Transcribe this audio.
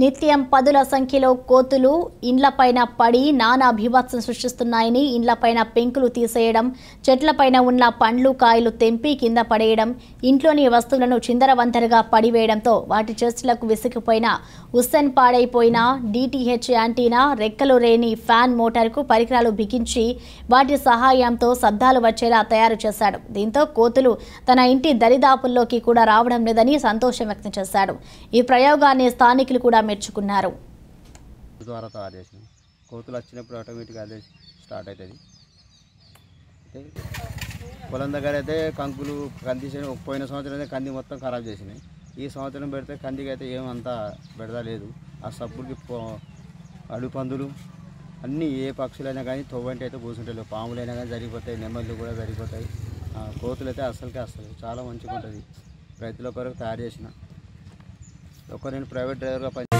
నిత్యం పదుల సంఖ్యలో కోతులు ఇండ్లపైన పడి నానా భీభత్సం సృష్టిస్తున్నాయని ఇండ్లపైన పెంకులు తీసేయడం, చెట్లపైన ఉన్న పండ్లు కాయలు తెంపి కింద పడేయడం, ఇంట్లోని వస్తువులను చిందరవందరగా పడివేయడంతో వాటి చెట్లకు విసిగిపోయిన హుస్సేన్ పాడైపోయిన DTH యాంటీనా, రెక్కలు రేని ఫ్యాన్ మోటార్కు పరికరాలు బిగించి వాటి సహాయంతో శబ్దాలు వచ్చేలా తయారు చేశాడు. దీంతో కోతులు తన ఇంటి దరిదాపుల్లోకి కూడా రావడం లేదని సంతోషం వ్యక్తం చేశాడు. ఈ ప్రయోగాన్ని స్థానికులు మెచ్చుకున్నారు. ద్వారాతో ఆదేశం కోతులు వచ్చినప్పుడు ఆటోమేటిక్ ఆదేశం స్టార్ట్ అవుతుంది. పొలం దగ్గర అయితే కంకులు కంది పోయిన సంవత్సరం అయితే కంది మొత్తం ఖరాబ్ చేసినాయి. ఈ సంవత్సరం పెడితే కందికి అయితే ఏమంతా పెడతలేదు. ఆ సబ్బులకి అడు పందులు అన్నీ ఏ పక్షులైనా కానీ తోవంటి అయితే పోసుకుంటారు. పాములైనా కానీ జరిగిపోతాయి, నెమ్మళ్ళు కూడా జరిగిపోతాయి. కోతులు అయితే అస్సలకే అస్సలు చాలా మంచిగా ఉంటుంది. రైతుల కొరకు తయారు చేసిన ఒక నేను ప్రైవేట్ డ్రైవర్గా